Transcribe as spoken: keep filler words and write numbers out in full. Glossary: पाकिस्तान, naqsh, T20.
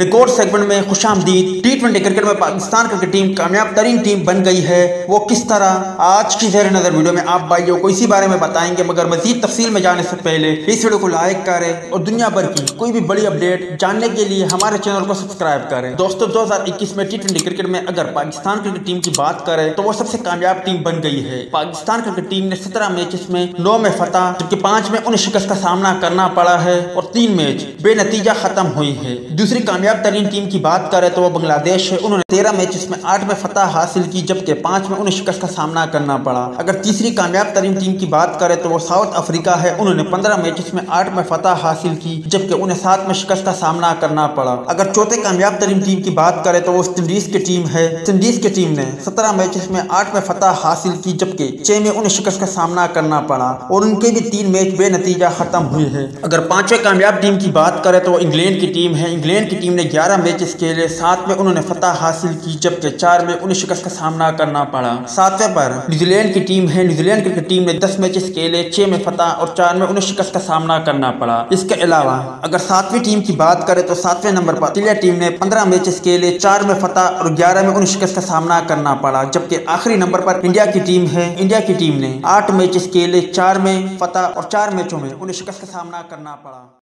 Record segment में खुशामदीद। T twenty cricket में पाकिस्तान cricket team कामयाब तरीन टीम बन गई है, वो किस तरह आज की ज़ेर नज़र वीडियो में आप भाइयों को इसी बारे में बताएंगे। मगर मजीद तफसील में जाने से पहले इस वीडियो को लाइक करें और दुनिया भर की कोई भी बड़ी अपडेट जानने के लिए हमारे चैनल को सब्सक्राइब करें। दोस्तों दो हजार इक्कीस में टी ट्वेंटी क्रिकेट में अगर पाकिस्तान क्रिकेट टीम की बात करें तो वो सबसे कामयाब टीम बन गई है। पाकिस्तान क्रिकेट टीम ने सत्रह मैचेस में नौ में फतह जबकि पाँच में उन्हें शिकस्त का सामना करना पड़ा है और तीन मैच बेनतीजा खत्म हुई है। दूसरी कामयाब तरीन टीम की बात करें तो वो बांग्लादेश है, उन्होंने तेरह मैचेस में आठ में फतह हासिल की जबकि पाँच में उन्हें शिकस्त का सामना करना पड़ा। अगर तीसरी कामयाब तरीन टीम की बात करें तो वो साउथ अफ्रीका है, उन्होंने पंद्रह मैचेस में आठ में फतह हासिल की जबकि उन्हें सात में शिकस्त का सामना करना पड़ा। अगर चौथे कामयाब तरीन टीम की बात करें तो वो वेस्ट इंडीज की टीम है। वेस्ट इंडीज की टीम ने सत्रह मैचेस में आठ में फतह हासिल की जबकि छह में उन्हें शिकस्त का सामना करना पड़ा और उनके भी तीन मैच बेनतीजा खत्म हुए हैं। अगर पांचवें कामयाब टीम की बात करें तो इंग्लैंड की टीम है। इंग्लैंड की टीम ने ग्यारह मैचेस खेले, सात में उन्होंने फतह हासिल की जबकि चार में उन्हें शिकस्त का सामना करना पड़ा। सातवें पर न्यूजीलैंड की टीम है। न्यूजीलैंड क्रिकेट टीम ने दस मैचेस खेले, छह में फतह और चार में उन्हें शिकस्त का सामना करना पड़ा। इसके अलावा अगर सातवीं टीम की बात करें तो सातवें नंबर पर ऑस्ट्रेलिया टीम ने पंद्रह मैचेस खेले, चार में फतह और ग्यारह में उन्हें शिकस्त का सामना करना पड़ा। जबकि आखिरी नंबर पर इंडिया की टीम है। इंडिया की टीम ने आठ मैचेस खेले, चार में फतह और चार मैचों में उन्हें शिकस्त का सामना करना पड़ा।